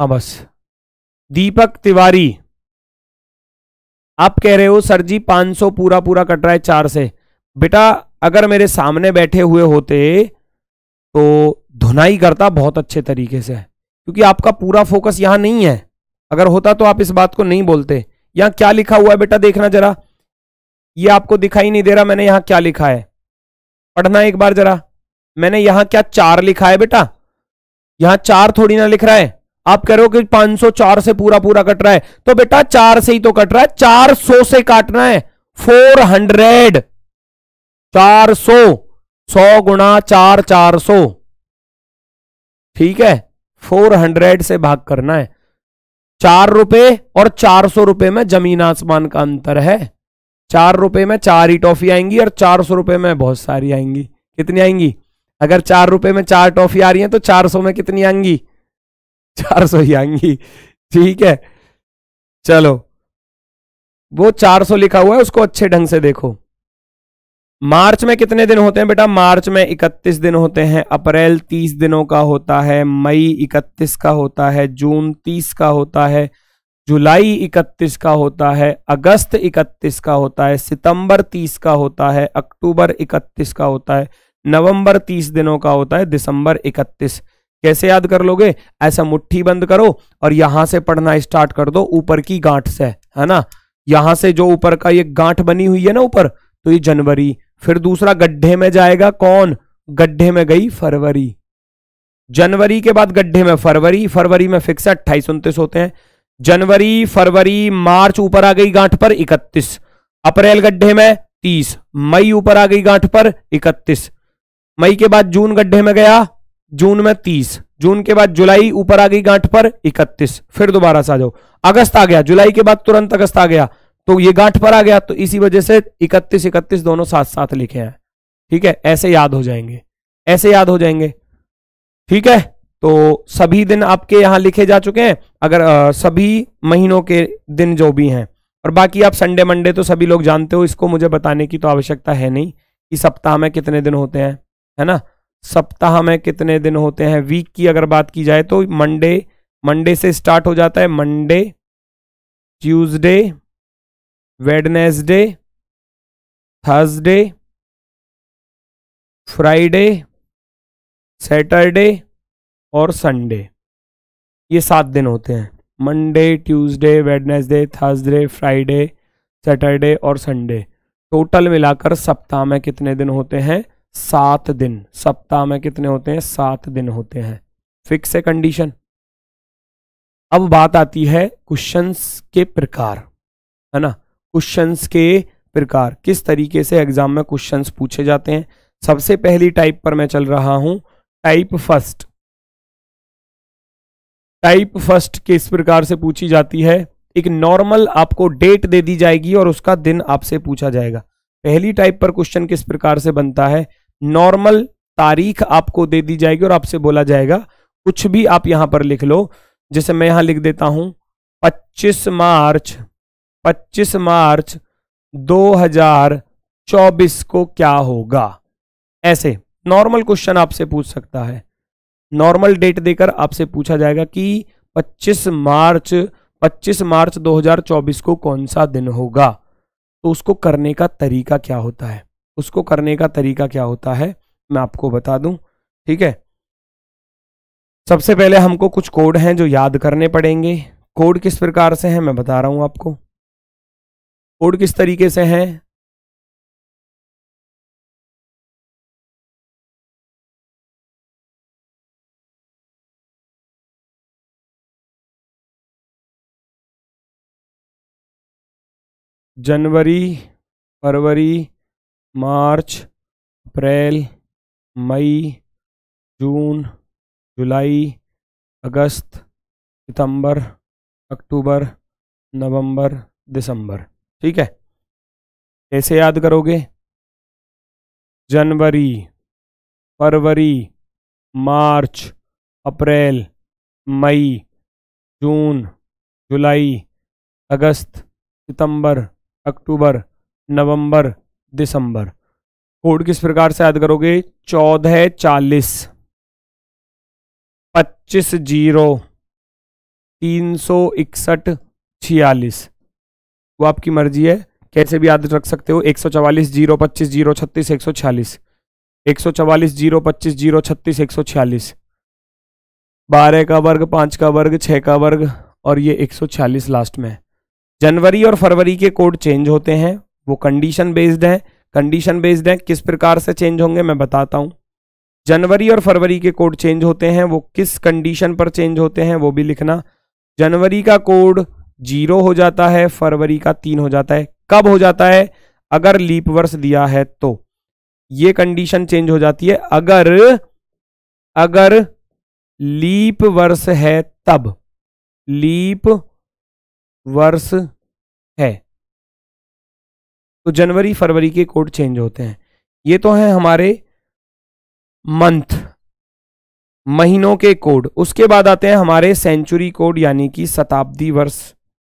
हाँ बस। दीपक तिवारी, आप कह रहे हो सर जी 500 पूरा पूरा कट रहा है 4 से। बेटा अगर मेरे सामने बैठे हुए होते तो धुनाई करता बहुत अच्छे तरीके से, क्योंकि आपका पूरा फोकस यहां नहीं है। अगर होता तो आप इस बात को नहीं बोलते। यहां क्या लिखा हुआ है बेटा देखना जरा, ये आपको दिखाई नहीं दे रहा मैंने यहां क्या लिखा है, पढ़ना एक बार जरा। मैंने यहां क्या 4 लिखा है बेटा, यहां 4 थोड़ी ना लिख रहा है। आप कह रहे हो कि 504 से पूरा पूरा कट रहा है, तो बेटा 4 से ही तो कट रहा है, 400 से काटना है। 400 400 100 गुणा 4 400, ठीक है। 400 से भाग करना है। 4 रुपए और 400 रुपए में जमीन आसमान का अंतर है। 4 रुपए में 4 ही टॉफी आएंगी और 400 रुपए में बहुत सारी आएंगी। कितनी आएंगी? अगर 4 रुपए में 4 टॉफी आ रही है तो 400 में कितनी आएंगी? 400 ही आएंगी, ठीक है। चलो वो 400 लिखा हुआ है उसको अच्छे ढंग से देखो। मार्च में कितने दिन होते हैं बेटा? मार्च में 31 दिन होते हैं। अप्रैल 30 दिनों का होता है, मई 31 का होता है, जून 30 का होता है, जुलाई 31 का होता है, अगस्त 31 का होता है, सितंबर 30 का होता है, अक्टूबर 31 का होता है, नवंबर 30 दिनों का होता है, दिसंबर 31। कैसे याद कर लोगे? ऐसा मुट्ठी बंद करो और यहां से पढ़ना स्टार्ट कर दो, ऊपर की गांठ से, है ना। यहां से जो ऊपर का ये गांठ बनी हुई है ना ऊपर, तो ये जनवरी, फिर दूसरा गड्ढे में जाएगा। कौन गड्ढे में गई? फरवरी। जनवरी के बाद गड्ढे में फरवरी, फरवरी में फिक्स 28 29 होते हैं। जनवरी फरवरी मार्च ऊपर आ गई गांठ पर 31, अप्रैल गड्ढे में 30, मई ऊपर आ गई गांठ पर 31, मई के बाद जून गड्ढे में गया, जून में 30, जून के बाद जुलाई ऊपर आ गई गांठ पर 31, फिर दोबारा से आ जाओ। अगस्त आ गया, जुलाई के बाद तुरंत अगस्त आ गया तो ये गांठ पर आ गया, तो इसी वजह से 31 31 दोनों साथ साथ लिखे हैं, ठीक है। ऐसे याद हो जाएंगे, ऐसे याद हो जाएंगे, ठीक है। तो सभी दिन आपके यहां लिखे जा चुके हैं, अगर सभी महीनों के दिन जो भी हैं, और बाकी आप संडे मंडे तो सभी लोग जानते हो, इसको मुझे बताने की तो आवश्यकता है नहीं कि सप्ताह में कितने दिन होते हैं, है ना। सप्ताह में कितने दिन होते हैं? वीक की अगर बात की जाए तो मंडे से स्टार्ट हो जाता है, Monday, Tuesday, Wednesday, Thursday, Friday, Saturday और संडे। ये 7 दिन होते हैं, Monday, Tuesday, Wednesday, Thursday, Friday, Saturday और संडे। टोटल मिलाकर सप्ताह में कितने दिन होते हैं? 7 दिन। सप्ताह में कितने होते हैं? 7 दिन होते हैं, फिक्स है कंडीशन। अब बात आती है क्वेश्चंस के प्रकार, है ना। क्वेश्चंस के प्रकार, किस तरीके से एग्जाम में क्वेश्चंस पूछे जाते हैं। सबसे पहली टाइप पर मैं चल रहा हूं, टाइप फर्स्ट। टाइप फर्स्ट किस प्रकार से पूछी जाती है? एक नॉर्मल आपको डेट दे दी जाएगी और उसका दिन आपसे पूछा जाएगा। पहली टाइप पर क्वेश्चन किस प्रकार से बनता है? नॉर्मल तारीख आपको दे दी जाएगी और आपसे बोला जाएगा कुछ भी आप यहां पर लिख लो। जैसे मैं यहां लिख देता हूं 25 मार्च 2024 को क्या होगा। ऐसे नॉर्मल क्वेश्चन आपसे पूछ सकता है, नॉर्मल डेट देकर आपसे पूछा जाएगा कि 25 मार्च 2024 को कौन सा दिन होगा। तो उसको करने का तरीका क्या होता है, उसको करने का तरीका क्या होता है मैं आपको बता दूं, ठीक है। सबसे पहले हमको कुछ कोड हैं जो याद करने पड़ेंगे। कोड किस प्रकार से हैं मैं बता रहा हूं आपको, कोड किस तरीके से हैं। जनवरी फरवरी मार्च अप्रैल मई जून जुलाई अगस्त सितंबर अक्टूबर नवंबर दिसंबर, ठीक है। कैसे याद करोगे? जनवरी फरवरी मार्च अप्रैल मई जून जुलाई अगस्त सितंबर अक्टूबर नवंबर दिसंबर। कोड किस प्रकार से याद करोगे? 1440 25 0 361 46। वो आपकी मर्जी है, कैसे भी याद रख सकते हो। 144 025 036 146, 144 025 036 146, 12 का वर्ग, 5 का वर्ग, 6 का वर्ग और ये 146 लास्ट में। जनवरी और फरवरी के कोड चेंज होते हैं, वो कंडीशन बेस्ड है। कंडीशन बेस्ड है किस प्रकार से चेंज होंगे मैं बताता हूँ। जनवरी और फरवरी के कोड चेंज होते हैं, वो किस कंडीशन पर चेंज होते हैं वो भी लिखना। जनवरी का कोड 0 हो जाता है, फरवरी का 3 हो जाता है। कब हो जाता है? अगर लीप वर्ष दिया है तो ये कंडीशन चेंज हो जाती है। अगर लीप वर्ष है तब, लीप वर्ष है तो जनवरी फरवरी के कोड चेंज होते हैं। ये तो है हमारे मंथ, महीनों के कोड। उसके बाद आते हैं हमारे सेंचुरी कोड, यानी कि शताब्दी वर्ष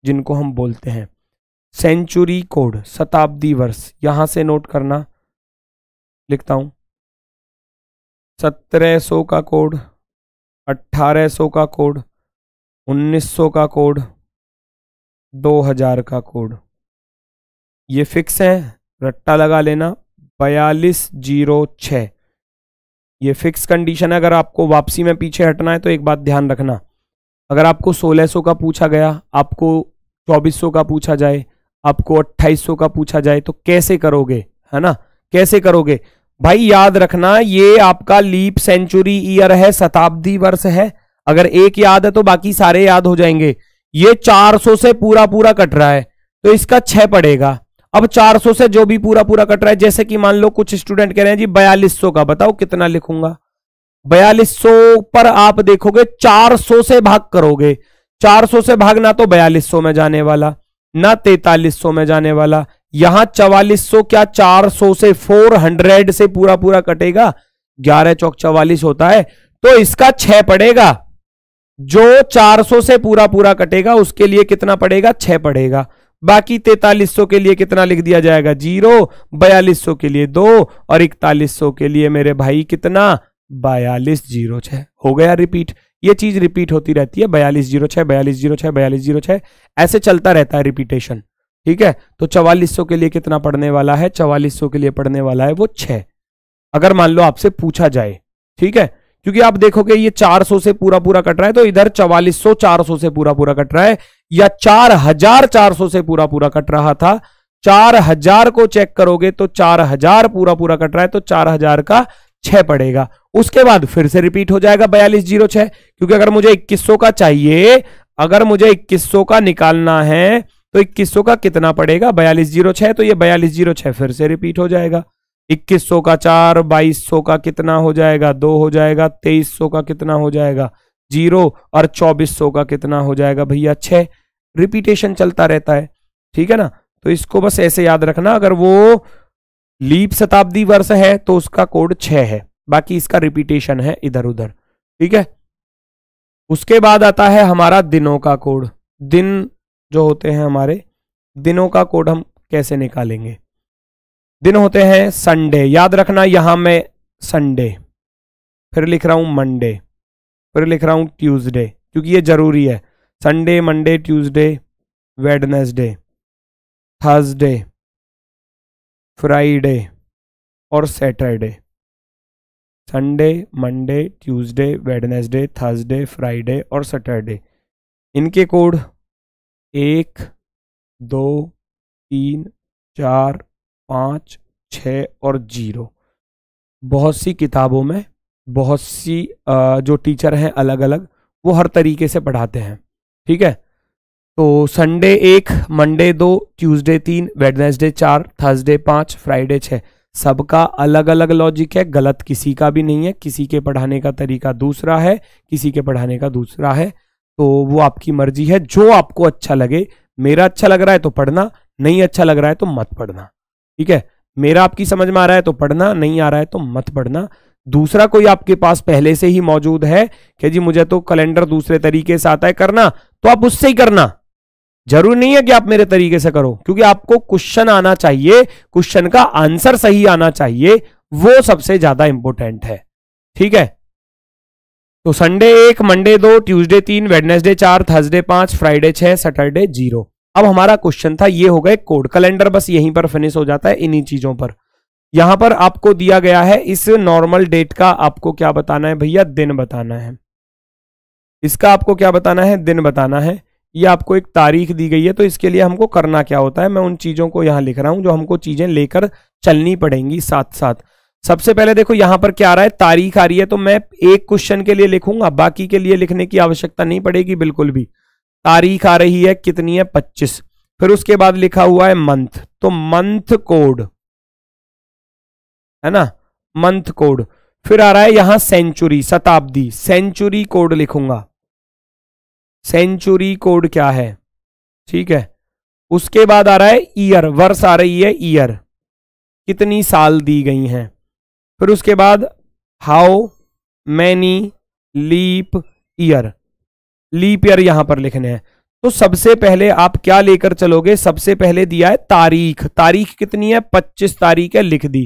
जिनको हम बोलते हैं। सेंचुरी कोड, शताब्दी वर्ष, यहां से नोट करना, लिखता हूं। 1700 का कोड, 1800 का कोड, 1900 का कोड, 2000 का कोड, ये फिक्स है, रट्टा लगा लेना। 4206 ये फिक्स कंडीशन है। अगर आपको वापसी में पीछे हटना है तो एक बात ध्यान रखना, अगर आपको 1600 का पूछा गया, आपको 2400 का पूछा जाए, आपको 2800 का पूछा जाए तो कैसे करोगे, है ना? कैसे करोगे भाई? याद रखना ये आपका लीप सेंचुरी ईयर है, शताब्दी वर्ष है। अगर एक याद है तो बाकी सारे याद हो जाएंगे। ये 400 से पूरा पूरा कट रहा है तो इसका 6 पड़ेगा। अब 400 से जो भी पूरा पूरा कट रहा है, जैसे कि मान लो कुछ स्टूडेंट कह रहे हैं जी 4200 का बताओ कितना लिखूंगा। 4200 पर आप देखोगे 400 से भाग करोगे। 400 से भाग ना तो 4200 में जाने वाला, ना 4300 में जाने वाला। यहां 4400 क्या 400 से 400 से पूरा पूरा कटेगा। 11 चौक 44 होता है तो इसका 6 पड़ेगा। जो 400 से पूरा पूरा कटेगा उसके लिए कितना पड़ेगा? 6 पड़ेगा। बाकी 4300 के लिए कितना लिख दिया जाएगा? 0। 4200 के लिए 2 और 4100 के लिए मेरे भाई कितना? 4206 हो गया। रिपीट, ये चीज रिपीट होती रहती है। 4206, 4206, 4206 ऐसे चलता रहता है रिपीटेशन। ठीक है, तो 4400 के लिए कितना पढ़ने वाला है? 4400 के लिए पढ़ने वाला है वो 6, अगर मान लो आपसे पूछा जाए। ठीक है, क्योंकि आप देखोगे ये 400 से पूरा पूरा कट रहा है तो इधर 4400 400 से पूरा पूरा कट रहा है, या 4400 से पूरा पूरा कट रहा था। 4000 को चेक करोगे तो 4000 पूरा पूरा कट रहा है तो 4000 का 6 पड़ेगा। उसके बाद फिर से रिपीट हो जाएगा 4206, क्योंकि अगर मुझे 2100 का चाहिए, अगर मुझे 2100 का निकालना है तो 2100 का कितना पड़ेगा? 4206, तो ये 4206 फिर से रिपीट हो जाएगा। 2100 का 4, 2200 का कितना हो जाएगा? 2 हो जाएगा। 2300 का कितना हो जाएगा? 0 और 2400 का कितना हो जाएगा भैया? 6। रिपीटेशन चलता रहता है, ठीक है ना? तो इसको बस ऐसे याद रखना, अगर वो लीप शताब्दी वर्ष है तो उसका कोड 6 है, बाकी इसका रिपीटेशन है इधर उधर। ठीक है, उसके बाद आता है हमारा दिनों का कोड। दिन जो होते हैं हमारे, दिनों का कोड हम कैसे निकालेंगे? दिन होते हैं संडे, याद रखना। यहां मैं संडे, फिर लिख रहा हूं मंडे, फिर लिख रहा हूं ट्यूसडे, क्योंकि ये जरूरी है। Sunday, Monday, Tuesday, Wednesday, Thursday, Friday और Saturday. Sunday, Monday, Tuesday, Wednesday, Thursday, Friday और सैटरडे। इनके कोड 1 2 3 4 5 6 और 0। बहुत सी किताबों में बहुत सी जो टीचर हैं अलग अलग, वो हर तरीके से पढ़ाते हैं। ठीक है, तो Sunday 1, Monday 2, Tuesday 3, Wednesday 4, Thursday 5, Friday 6। सबका अलग अलग लॉजिक है, गलत किसी का भी नहीं है। किसी के पढ़ाने का तरीका दूसरा है, किसी के पढ़ाने का दूसरा है, तो वो आपकी मर्जी है, जो आपको अच्छा लगे। मेरा अच्छा लग रहा है तो पढ़ना, नहीं अच्छा लग रहा है तो मत पढ़ना। ठीक है, मेरा आपकी समझ में आ रहा है तो पढ़ना, नहीं आ रहा है तो मत पढ़ना। दूसरा कोई आपके पास पहले से ही मौजूद है कि जी मुझे तो कैलेंडर दूसरे तरीके से आता है करना, तो आप उससे ही करना। जरूरी नहीं है कि आप मेरे तरीके से करो, क्योंकि आपको क्वेश्चन आना चाहिए, क्वेश्चन का आंसर सही आना चाहिए, वो सबसे ज्यादा इंपॉर्टेंट है। ठीक है, तो Sunday 1, Monday 2, Tuesday 3, Wednesday 4, Thursday 5, Friday 6, Saturday 0। अब हमारा क्वेश्चन था ये होगा एक कोड कैलेंडर, बस यहीं पर फिनिश हो जाता है इन्हीं चीजों पर। यहां पर आपको दिया गया है इस नॉर्मल डेट का आपको क्या बताना है भैया, दिन बताना है। इसका आपको क्या बताना है, दिन बताना है। ये आपको एक तारीख दी गई है, तो इसके लिए हमको करना क्या होता है, मैं उन चीजों को यहां लिख रहा हूं जो हमको चीजें लेकर चलनी पड़ेंगी साथ साथ। सबसे पहले देखो यहां पर क्या आ रहा है, तारीख आ रही है, तो मैं एक क्वेश्चन के लिए लिखूंगा, बाकी के लिए लिखने की आवश्यकता नहीं पड़ेगी बिल्कुल भी। तारीख आ रही है कितनी है 25, फिर उसके बाद लिखा हुआ है मंथ, तो मंथ कोड है ना, मंथ कोड। फिर आ रहा है यहां सेंचुरी, शताब्दी, सेंचुरी कोड लिखूंगा, सेंचुरी कोड क्या है, ठीक है। उसके बाद आ रहा है ईयर, वर्ष आ रही है ईयर, कितनी साल दी गई हैं। फिर उसके बाद how many leap year, leap year यहां पर लिखने हैं। तो सबसे पहले आप क्या लेकर चलोगे, सबसे पहले दिया है तारीख, तारीख कितनी है 25 तारीख है, लिख दी।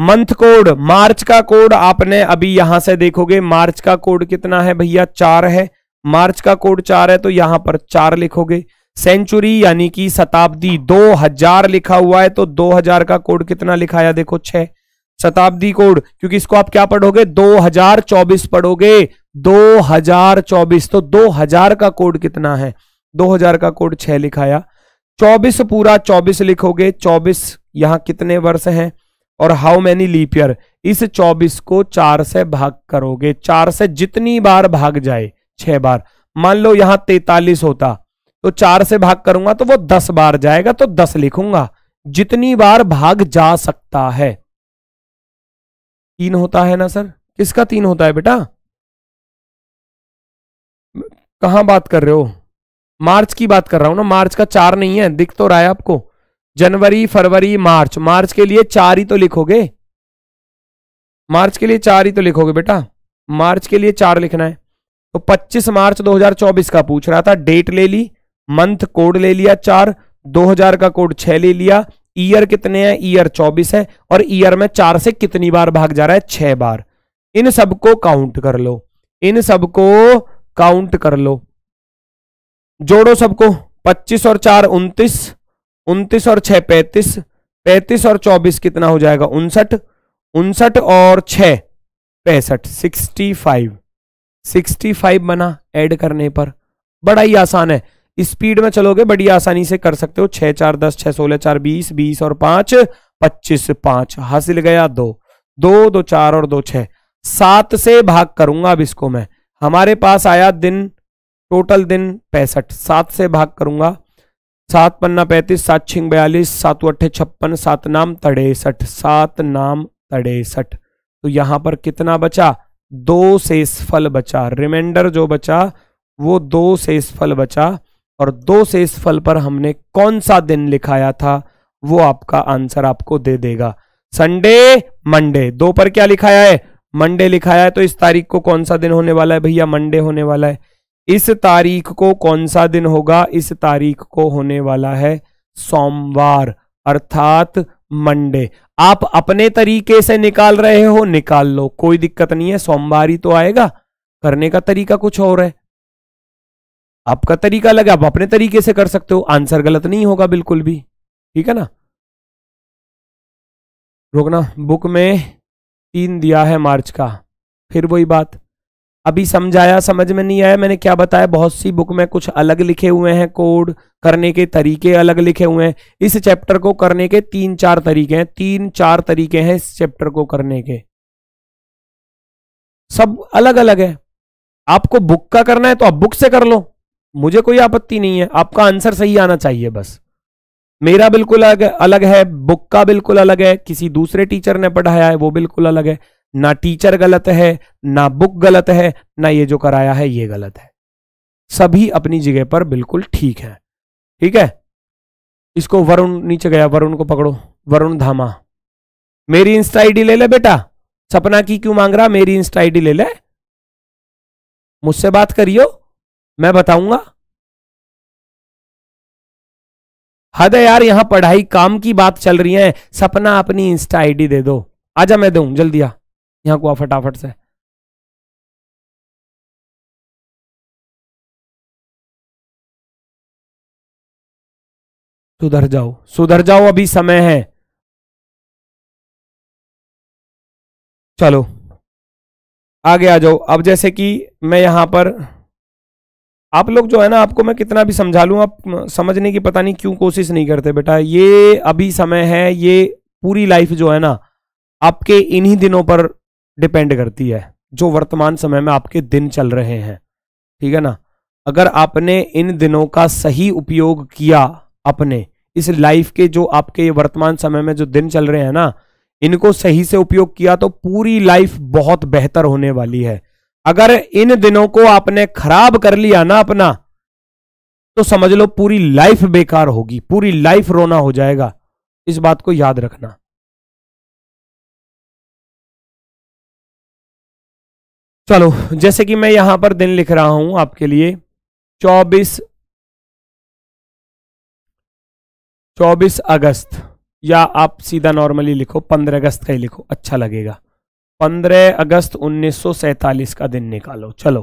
मंथ कोड, मार्च का कोड आपने अभी यहां से देखोगे, मार्च का कोड कितना है भैया 4 है, मार्च का कोड 4 है, तो यहां पर 4 लिखोगे। सेंचुरी यानी कि शताब्दी 2000 लिखा हुआ है, तो 2000 का कोड कितना लिखाया देखो 6, शताब्दी कोड, क्योंकि इसको आप क्या पढ़ोगे 2024 पढ़ोगे, 2024, तो 2000 का कोड कितना है, 2000 का कोड 6 लिखाया। 24 पूरा 24 लिखोगे, 24 यहां कितने वर्ष हैं, और हाउ मैनी लीप ईयर, इस 24 को 4 से भाग करोगे, 4 से जितनी बार भाग जाए 6 बार। मान लो यहां 43 होता तो 4 से भाग करूंगा तो वो 10 बार जाएगा, तो 10 लिखूंगा, जितनी बार भाग जा सकता है। 3 होता है ना सर, किसका 3 होता है बेटा, कहां बात कर रहे हो, मार्च की बात कर रहा हूं ना, मार्च का 4 नहीं है, दिख तो रहा है आपको, जनवरी फरवरी मार्च, मार्च के लिए 4 ही तो लिखोगे, मार्च के लिए 4 ही तो लिखोगे बेटा, मार्च के लिए 4 लिखना है। तो 25 मार्च 2024 का पूछ रहा था, डेट ले ली, मंथ कोड ले लिया 4, 2000 का कोड 6 ले लिया, ईयर कितने हैं, ईयर 24 है, और ईयर में 4 से कितनी बार भाग जा रहा है 6 बार। इन सबको काउंट कर लो, इन सबको काउंट कर लो, जोड़ो सबको, 25 और 4 29, 29 और 6 35, 35 और 24 कितना हो जाएगा 59, 59 और 6 65, 65 बना ऐड करने पर। बड़ा ही आसान है, स्पीड में चलोगे बड़ी आसानी से कर सकते हो। 6 4 10, 6 16 4 20, 20 और 5 25, 5 हासिल गया 2 2 2, 4 और 2 6, 7 से भाग करूंगा। अब इसको मैं, हमारे पास आया दिन, टोटल दिन 65, 7 से भाग करूंगा, 7 पन्ना 35, 7 छिंग 42, 7 अट्ठे 56, 7 नाम 63, 7 नाम 63। तो यहां पर कितना बचा 2 शेषफल बचा, रिमाइंडर जो बचा वो 2 शेषफल बचा, और 2 शेषफल पर हमने कौन सा दिन लिखाया था वो आपका आंसर आपको दे देगा। संडे मंडे, 2 पर क्या लिखाया है मंडे लिखाया है, तो इस तारीख को कौन सा दिन होने वाला है भैया, मंडे होने वाला है। इस तारीख को कौन सा दिन होगा, इस तारीख को होने वाला है सोमवार, अर्थात मंडे। आप अपने तरीके से निकाल रहे हो, निकाल लो, कोई दिक्कत नहीं है, सोमवार ही तो आएगा, करने का तरीका कुछ और है, आपका तरीका लगा, आप अपने तरीके से कर सकते हो, आंसर गलत नहीं होगा बिल्कुल भी, ठीक है ना। रोकना, बुक में 3 दिया है मार्च का, फिर वही बात अभी समझाया, समझ में नहीं आया मैंने क्या बताया, बहुत सी बुक में कुछ अलग लिखे हुए हैं, कोड करने के तरीके अलग लिखे हुए हैं। इस चैप्टर को करने के 3 4 तरीके हैं, 3 4 तरीके हैं इस चैप्टर को करने के, सब अलग अलग है। आपको बुक का करना है तो आप बुक से कर लो, मुझे कोई आपत्ति नहीं है, आपका आंसर सही आना चाहिए बस। मेरा बिल्कुल अलग है, बुक का बिल्कुल अलग है, किसी दूसरे टीचर ने पढ़ाया है वो बिल्कुल अलग है, ना टीचर गलत है, ना बुक गलत है, ना ये जो कराया है ये गलत है, सभी अपनी जगह पर बिल्कुल ठीक है, ठीक है। इसको वरुण नीचे गया, वरुण को पकड़ो, वरुण धामा, मेरी इंस्टा आईडी ले ले बेटा, सपना की क्यों मांग रहा, मेरी इंस्टा आईडी ले ले, मुझसे बात करियो, मैं बताऊंगा। हद है यार, यहां पढ़ाई काम की बात चल रही है। सपना अपनी इंस्टा आईडी दे दो, आजा मैं दूं, जल्दी आ यहां को, फटाफट से। सुधर जाओ, सुधर जाओ, अभी समय है। चलो आगे आ जाओ। अब जैसे कि मैं यहां पर, आप लोग जो है ना, आपको मैं कितना भी समझा लूं आप समझने की पता नहीं क्यों कोशिश नहीं करते बेटा। ये अभी समय है, ये पूरी लाइफ जो है ना आपके इन्हीं दिनों पर डिपेंड करती है जो वर्तमान समय में आपके दिन चल रहे हैं, ठीक है ना। अगर आपने इन दिनों का सही उपयोग किया, अपने इस लाइफ के जो आपके वर्तमान समय में जो दिन चल रहे हैं ना, इनको सही से उपयोग किया तो पूरी लाइफ बहुत बेहतर होने वाली है। अगर इन दिनों को आपने खराब कर लिया ना अपना, तो समझ लो पूरी लाइफ बेकार होगी, पूरी लाइफ रोना हो जाएगा। इस बात को याद रखना। चलो जैसे कि मैं यहां पर दिन लिख रहा हूं आपके लिए 24 अगस्त, या आप सीधा नॉर्मली लिखो 15 अगस्त का ही लिखो, अच्छा लगेगा। 15 अगस्त 1947 का दिन निकालो। चलो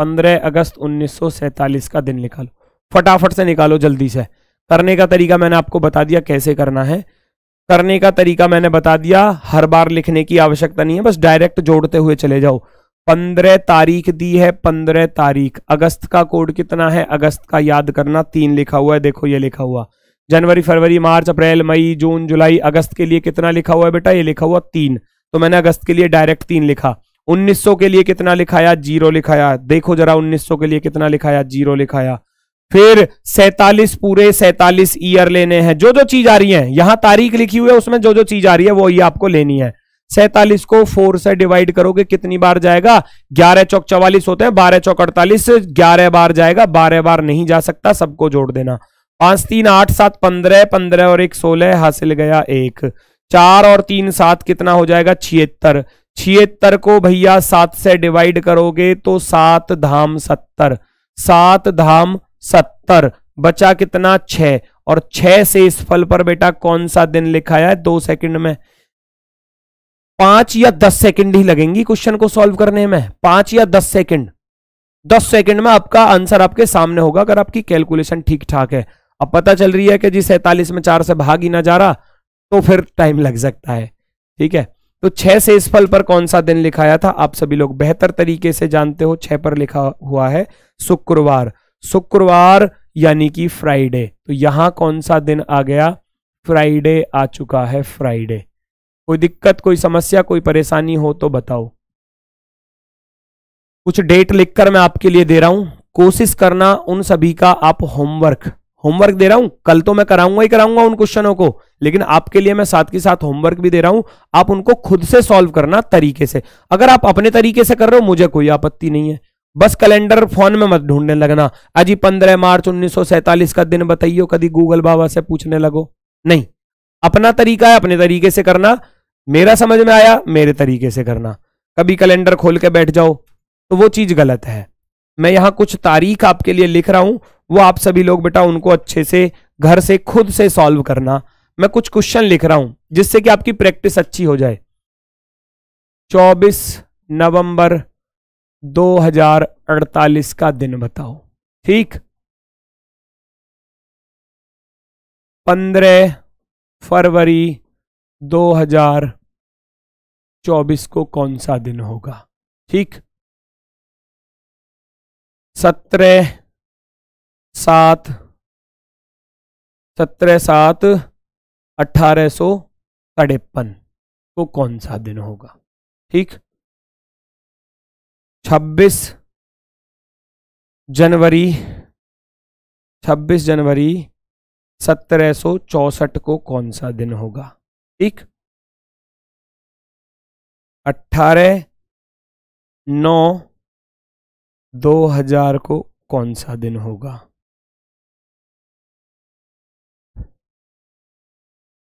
15 अगस्त 1947 का दिन निकालो, फटाफट से निकालो, जल्दी से। करने का तरीका मैंने आपको बता दिया, कैसे करना है करने का तरीका मैंने बता दिया। हर बार लिखने की आवश्यकता नहीं है, बस डायरेक्ट जोड़ते हुए चले जाओ। 15 तारीख दी है, 15 तारीख। अगस्त का कोड कितना है, अगस्त का याद करना 3 लिखा हुआ है, देखो ये लिखा हुआ। जनवरी, फरवरी, मार्च, अप्रैल, मई, जून, जुलाई, अगस्त के लिए कितना लिखा हुआ है बेटा, ये लिखा हुआ 3। तो मैंने अगस्त के लिए डायरेक्ट 3 लिखा। 1900 के लिए कितना लिखाया, 0 लिखाया। देखो जरा 1900 के लिए कितना लिखाया, 0 लिखाया। फिर 47, पूरे 47 ईयर लेने हैं, जो जो चीज आ रही है। यहां तारीख लिखी हुई है, उसमें जो जो चीज आ रही है वो ये आपको लेनी है। 47 को 4 से डिवाइड करोगे कितनी बार जाएगा, 11 चौक 44 होते हैं, 12 चौक 48, 11 बार जाएगा, 12 बार नहीं जा सकता, सबको जोड़ देना। 5, 3, 8, 7, 15, 15 और 1, 16, हासिल गया 1। 4 और 3, 7 कितना हो जाएगा, 76। 76 को भैया 7 से डिवाइड करोगे तो 7 धाम 70, 7 धाम 70, बचा कितना 6। और 6 से इस फल पर बेटा कौन सा दिन लिखाया है, 2 सेकंड में, 5 या 10 सेकंड ही लगेंगी क्वेश्चन को सॉल्व करने में, 5 या 10 सेकंड। 10 सेकंड में आपका आंसर आपके सामने होगा अगर आपकी कैलकुलेशन ठीक ठाक है। अब पता चल रही है कि जी 47 में 4 से भाग ही ना जा रहा, तो फिर टाइम लग सकता है, ठीक है। तो 6 से इस फल पर कौन सा दिन लिखाया था, आप सभी लोग बेहतर तरीके से जानते हो। 6 पर लिखा हुआ है शुक्रवार, शुक्रवार यानी कि फ्राइडे। तो यहां कौन सा दिन आ गया, फ्राइडे आ चुका है, फ्राइडे। कोई दिक्कत, कोई समस्या, कोई परेशानी हो तो बताओ। कुछ डेट लिखकर मैं आपके लिए दे रहा हूं, कोशिश करना उन सभी का आप होमवर्क दे रहा हूं। कल तो मैं कराऊंगा ही कराऊंगा उन क्वेश्चनों को, लेकिन आपके लिए मैं साथ के साथ होमवर्क भी दे रहा हूं, आप उनको खुद से सॉल्व करना तरीके से। अगर आप अपने तरीके से कर रहे हो मुझे कोई आपत्ति नहीं है, बस कैलेंडर फोन में मत ढूंढने लगना। अजी 15 मार्च 1947 का दिन बताइयो, कभी गूगल बाबा से पूछने लगो, नहीं। अपना तरीका है, अपने तरीके से करना। मेरा समझ में आया, मेरे तरीके से करना। कभी कैलेंडर खोल के बैठ जाओ तो वो चीज गलत है। मैं यहाँ कुछ तारीख आपके लिए लिख रहा हूं, वो आप सभी लोग बेटा उनको अच्छे से घर से खुद से सॉल्व करना। मैं कुछ क्वेश्चन लिख रहा हूं जिससे कि आपकी प्रैक्टिस अच्छी हो जाए। 24 नवंबर 2048 का दिन बताओ, ठीक। 15 फरवरी 2024 को कौन सा दिन होगा, ठीक। 17/7 1853 को कौन सा दिन होगा, ठीक। 26 जनवरी 1764 को कौन सा दिन होगा, ठीक। 18/9 2000 को कौन सा दिन होगा।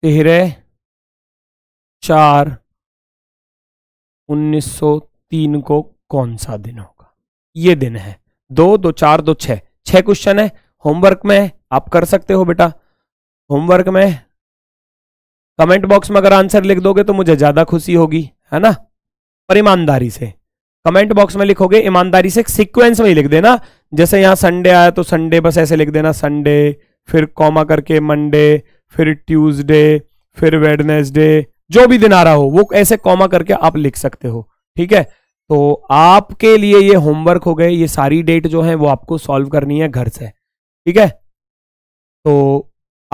13/4 1903 को कौन सा दिन होगा। ये दिन है 2, 2, 4, 2, 6 क्वेश्चन है। होमवर्क में आप कर सकते हो बेटा, होमवर्क में कमेंट बॉक्स में अगर आंसर लिख दोगे तो मुझे ज्यादा खुशी होगी, है ना। पर ईमानदारी से कमेंट बॉक्स में लिखोगे, ईमानदारी से सीक्वेंस में ही लिख देना। जैसे यहां संडे आया तो संडे बस ऐसे लिख देना, संडे, फिर कॉमा करके मंडे, फिर ट्यूसडे, फिर वेडनेसडे, जो भी दिन आ रहा हो वो ऐसे कॉमा करके आप लिख सकते हो। ठीक है, तो आपके लिए ये होमवर्क हो गए। ये सारी डेट जो है वो आपको सॉल्व करनी है घर से। ठीक है, तो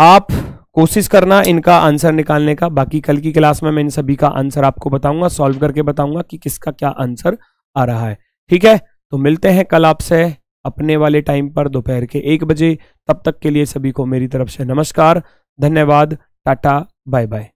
आप कोशिश करना इनका आंसर निकालने का। बाकी कल की क्लास में मैं इन सभी का आंसर आपको बताऊंगा, सॉल्व करके बताऊंगा कि किसका क्या आंसर आ रहा है। ठीक है, तो मिलते हैं कल आपसे अपने वाले टाइम पर दोपहर के 1 बजे। तब तक के लिए सभी को मेरी तरफ से नमस्कार, धन्यवाद, टाटा, बाय बाय।